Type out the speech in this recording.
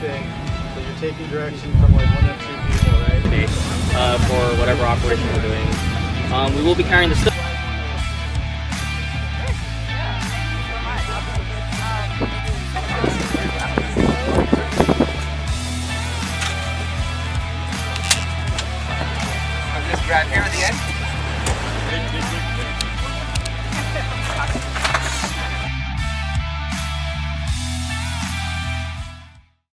thing, so you're taking direction from like one of two people, right? For whatever operation we're doing. We will be carrying the stuff. I'm just right here at the end.